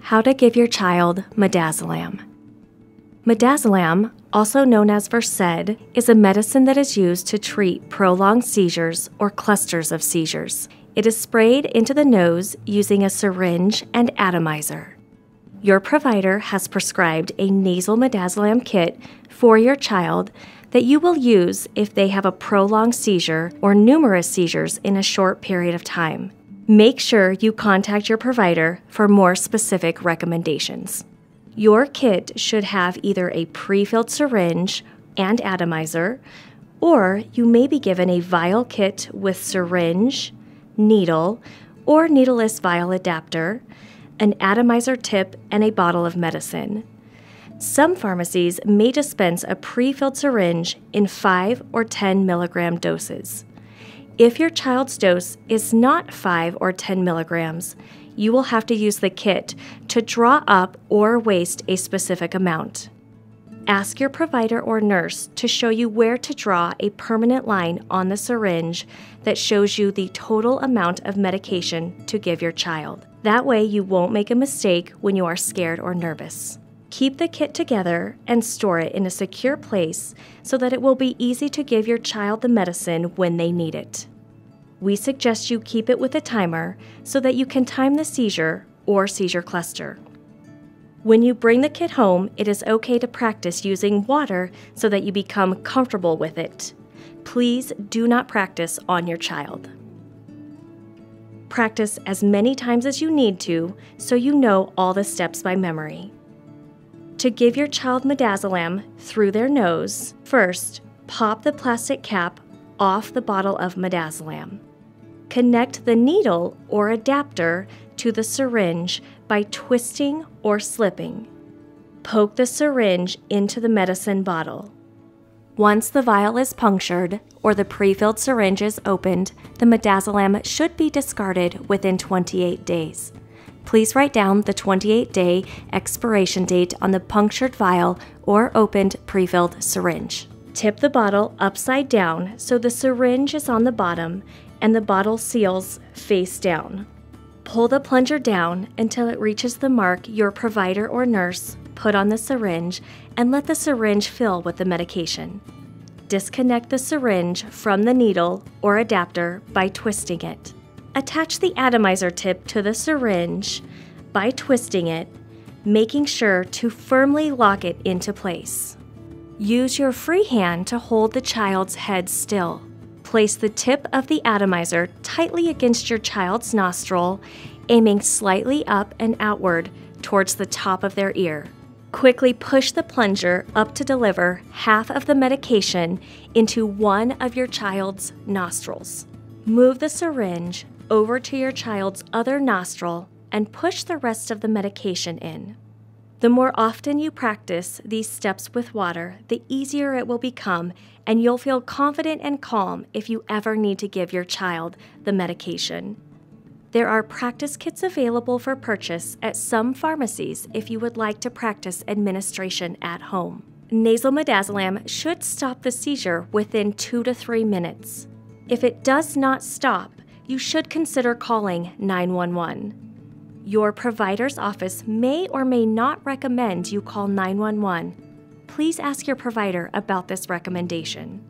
How to give your child midazolam. Midazolam, also known as Versed, is a medicine that is used to treat prolonged seizures or clusters of seizures. It is sprayed into the nose using a syringe and atomizer. Your provider has prescribed a nasal midazolam kit for your child that you will use if they have a prolonged seizure or numerous seizures in a short period of time. Make sure you contact your provider for more specific recommendations. Your kit should have either a pre-filled syringe and atomizer, or you may be given a vial kit with syringe, needle, or needleless vial adapter, an atomizer tip, and a bottle of medicine. Some pharmacies may dispense a pre-filled syringe in 5 or 10 milligram doses. If your child's dose is not 5 or 10 milligrams, you will have to use the kit to draw up or waste a specific amount. Ask your provider or nurse to show you where to draw a permanent line on the syringe that shows you the total amount of medication to give your child. That way you won't make a mistake when you are scared or nervous. Keep the kit together and store it in a secure place so that it will be easy to give your child the medicine when they need it. We suggest you keep it with a timer so that you can time the seizure or seizure cluster. When you bring the kit home, it is okay to practice using water so that you become comfortable with it. Please do not practice on your child. Practice as many times as you need to so you know all the steps by memory. To give your child midazolam through their nose, first, pop the plastic cap off the bottle of midazolam. Connect the needle or adapter to the syringe by twisting or slipping. Poke the syringe into the medicine bottle. Once the vial is punctured or the pre-filled syringe is opened, the midazolam should be discarded within 28 days. Please write down the 28-day expiration date on the punctured vial or opened pre-filled syringe. Tip the bottle upside down so the syringe is on the bottom and the bottle seals face down. Pull the plunger down until it reaches the mark your provider or nurse put on the syringe and let the syringe fill with the medication. Disconnect the syringe from the needle or adapter by twisting it. Attach the atomizer tip to the syringe by twisting it, making sure to firmly lock it into place. Use your free hand to hold the child's head still. Place the tip of the atomizer tightly against your child's nostril, aiming slightly up and outward towards the top of their ear. Quickly push the plunger up to deliver half of the medication into one of your child's nostrils. Move the syringe over to your child's other nostril and push the rest of the medication in. The more often you practice these steps with water, the easier it will become, and you'll feel confident and calm if you ever need to give your child the medication. There are practice kits available for purchase at some pharmacies if you would like to practice administration at home. Nasal midazolam should stop the seizure within 2 to 3 minutes. If it does not stop, you should consider calling 911. Your provider's office may or may not recommend you call 911. Please ask your provider about this recommendation.